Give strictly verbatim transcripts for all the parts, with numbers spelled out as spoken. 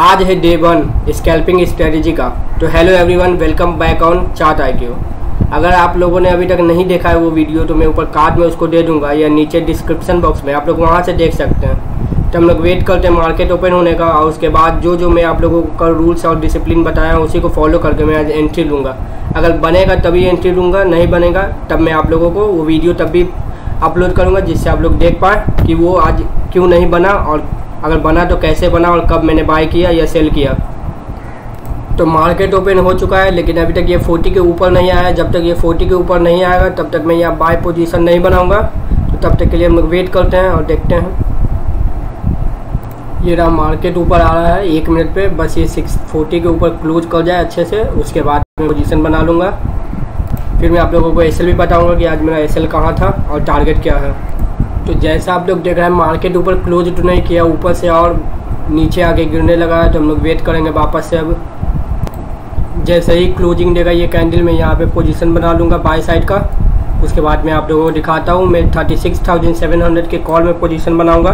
आज है day one scalping strategy का। तो hello everyone, welcome back on chart IQ. अगर आप लोगों ने अभी तक नहीं देखा है वो वीडियो तो मैं ऊपर कार्ड में उसको दे दूंगा या नीचे डिस्क्रिप्शन बॉक्स में, आप लोग वहां से देख सकते हैं। तो हम लोग वेट करते हैं मार्केट ओपन होने का और उसके बाद जो जो मैं आप लोगों का रूल्स और डिसिप्लिन बताया उसी को फॉलो करके मैं आज एंट्री लूँगा। अगर बनेगा तभी एंट्री लूँगा, नहीं बनेगा तब मैं आप लोगों को वो वीडियो तब भी अपलोड करूँगा जिससे आप लोग देख पाए कि वो आज क्यों नहीं बना और अगर बना तो कैसे बना और कब मैंने बाय किया या सेल किया। तो मार्केट ओपन हो चुका है लेकिन अभी तक ये चालीस के ऊपर नहीं आया है। जब तक ये चालीस के ऊपर नहीं आएगा तब तक मैं यहाँ बाय पोजीशन नहीं बनाऊंगा। तो तब तक के लिए हम लोग वेट करते हैं और देखते हैं। ये रहा मार्केट ऊपर आ रहा है एक मिनट पे, बस ये छह सौ चालीस के ऊपर क्लोज कर जाए अच्छे से, उसके बाद मैं पोजीशन बना लूँगा। फिर मैं आप लोगों को एस एल भी बताऊँगा कि आज मेरा एस एल कहाँ था और टारगेट क्या है। तो जैसा आप लोग देख रहे हैं मार्केट ऊपर क्लोज तो नहीं किया, ऊपर से और नीचे आके गिरने लगा है। तो हम लोग वेट करेंगे वापस से। अब जैसे ही क्लोजिंग देगा ये कैंडल मैं यहाँ पे पोजीशन बना लूँगा बाय साइड का। उसके बाद मैं आप लोगों को दिखाता हूँ मैं छत्तीस हज़ार सात सौ के कॉल में पोजीशन बनाऊँगा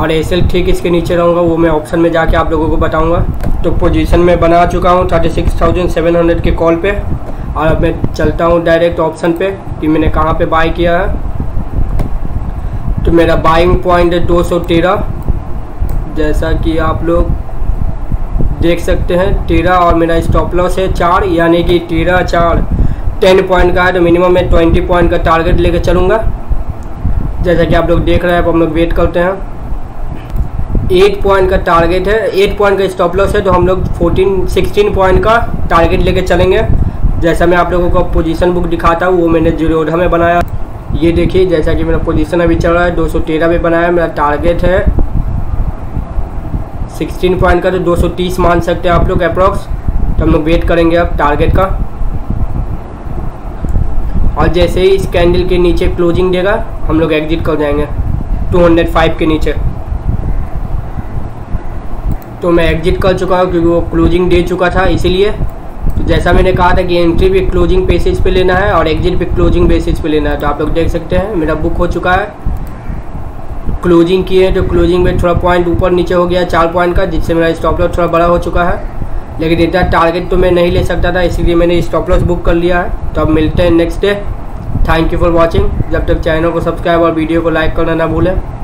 और एस एल ठीक इसके नीचे रहूँगा, वो मैं ऑप्शन में जाके आप लोगों को बताऊँगा। तो पोजीशन मैं बना चुका हूँ छत्तीस हज़ार सात सौ के कॉल पे और अब मैं चलता हूँ डायरेक्ट ऑप्शन पे कि मैंने कहाँ पे बाय किया है। तो मेरा बाइंग पॉइंट है दो सौ तेरह, जैसा कि आप लोग देख सकते हैं तेरह, और मेरा स्टॉप लॉस है चार, यानी कि तेरह चार टेन पॉइंट का है। तो मिनिमम मैं ट्वेंटी पॉइंट का टारगेट लेकर चलूँगा। जैसा कि आप लोग देख रहे हैं, अब हम लोग वेट करते हैं। एट पॉइंट का टारगेट है, एट पॉइंट का स्टॉप लॉस है, तो हम लोग फोर्टीन सिक्सटीन पॉइंट का टारगेट लेकर चलेंगे। जैसा मैं आप लोगों को पोजीशन बुक दिखाता हूँ वो मैंने ज़ीरोधा में बनाया। ये देखिए जैसा कि मेरा पोजीशन अभी चल रहा है दो सौ तेरह में बनाया, मेरा टारगेट है सोलह पॉइंट का, तो दो सौ तीस मान सकते हैं आप लोग अप्रॉक्स। तो हम लोग वेट करेंगे अब टारगेट का, और जैसे ही इस कैंडल के नीचे क्लोजिंग देगा हम लोग एग्जिट कर जाएंगे दो सौ पाँच के नीचे। तो मैं एग्जिट कर चुका हूँ क्योंकि वो क्लोजिंग दे चुका था इसीलिए। तो जैसा मैंने कहा था कि एंट्री भी क्लोजिंग बेसिस पे लेना है और एग्जिट भी क्लोजिंग बेसिस पे लेना है। तो आप लोग देख सकते हैं मेरा बुक हो चुका है। क्लोजिंग की है तो क्लोजिंग में थोड़ा पॉइंट ऊपर नीचे हो गया चार पॉइंट का, जिससे मेरा स्टॉप लॉस थोड़ा बड़ा हो चुका है, लेकिन इतना टारगेट तो मैं नहीं ले सकता था इसलिए मैंने स्टॉप लॉस बुक कर लिया है। तो अब मिलते हैं next day. Thank you for watching. जब तक चैनल को सब्सक्राइब और वीडियो को लाइक करना ना भूलें।